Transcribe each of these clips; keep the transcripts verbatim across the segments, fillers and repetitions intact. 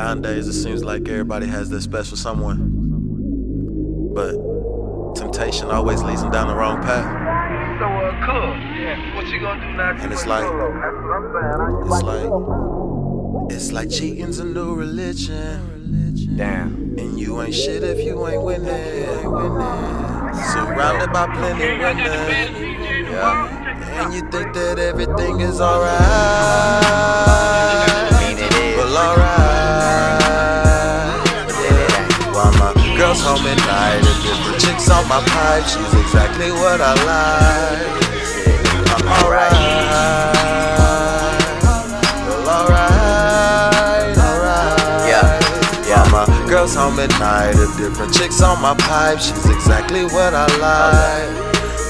Nowadays, it seems like everybody has their special someone, but temptation always leads them down the wrong path. So, uh, cool. Yeah. What you gonna do now? And it's like, it's like, it's like cheating's a new religion. Damn. And you ain't shit if you ain't winning. Surrounded by plenty women. Yeah. And you think that everything is alright. Girls home at night, a different chicks on my pipe. She's exactly what I like. I'm alright, well alright, alright. Yeah, yeah. My girls home at night, a different chicks on my pipe. She's exactly what I like,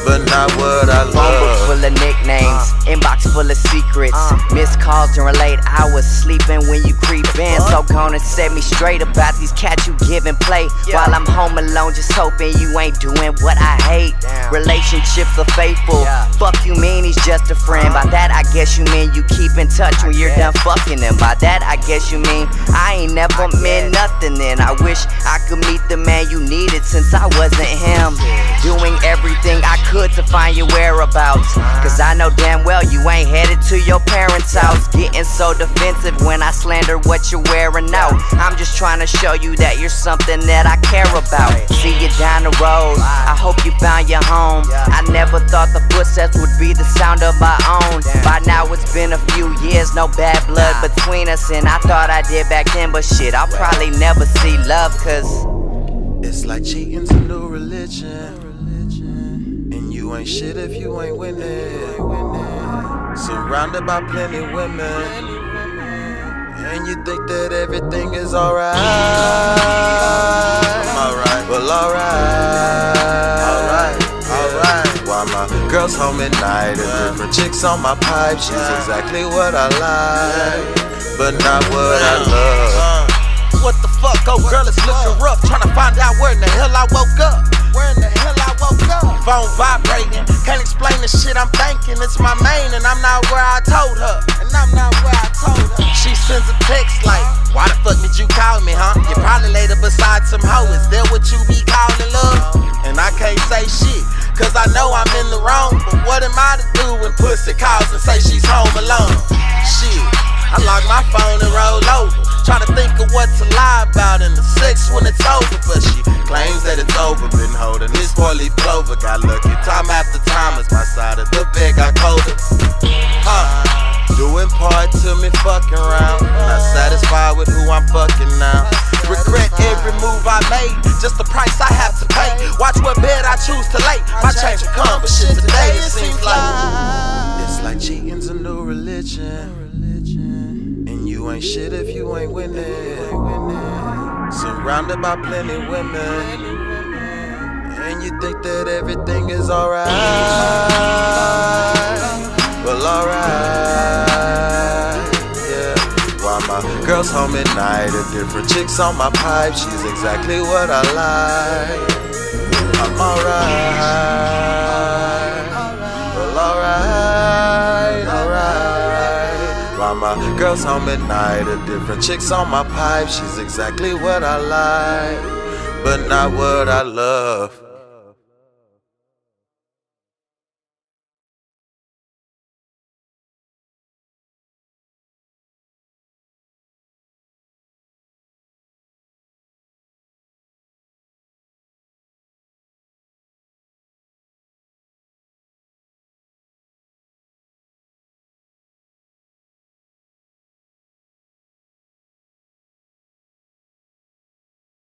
but not what I love. Phone book full of nicknames, uh, inbox full of secrets, uh, missed calls during late hours, sleeping when you creep in. So gone and set me straight about these cats you give and play, yeah. While I'm home alone just hoping you ain't doing what I hate. Damn. Relationships are faithful, yeah. Fuck you mean he's just a friend, uh, by that I guess you mean you keep in touch when I you're guess. done fucking him. By that I guess you mean I ain't never I meant guess. nothing then. I wish I could meet the man you needed since I wasn't him, yeah. Doing everything I could Good to find your whereabouts, cause I know damn well you ain't headed to your parents' house. Getting so defensive when I slander what you're wearing out. I'm just trying to show you that you're something that I care about. See you down the road, I hope you found your home. I never thought the footsteps would be the sound of my own. By now it's been a few years, no bad blood between us, and I thought I did back then, but shit, I'll probably never see love, cause it's like cheating's a new religion. You ain't shit if you ain't winning. Surrounded by plenty women, and you think that everything is alright. I'm alright, well alright, alright, alright. While my girls home at night, and different chicks on my pipe. She's exactly what I like, but not what I love. What the fuck, oh girl, it's looking rough. Tryna find out where in the hell I woke up. Where in the hell I woke up? Phone vibrating, can't explain the shit I'm thinking. It's my main, and I'm not where I told her. And I'm not where I told her. She sends a text like, why the fuck did you call me, huh? You probably later beside some hoe. Is that what you be calling love? And I can't say shit, cause I know I'm in the wrong. But what am I to do when pussy calls and say she's home alone? Shit, I lock my phone and roll over, try to think of what to lie about in the sex when it's over. But she claims that it's over, been holding this four-leaf clover. Got lucky time after time as my side of the bed got colder. Huh, doing part to me fucking around, not satisfied with who I'm fucking now. Regret every move I made, just the price I have to pay. Watch what bed I choose to lay, my change will come, but shit today it seems like it's like cheating's a new religion. And you ain't shit if you ain't winning. Surrounded by plenty women, and you think that everything is alright. Well alright, yeah. While my girls home at night, a different chicks on my pipe. She's exactly what I like. I'm alright, well alright, alright. While my girls home at night, a different chicks on my pipe. She's exactly what I like, but not what I love.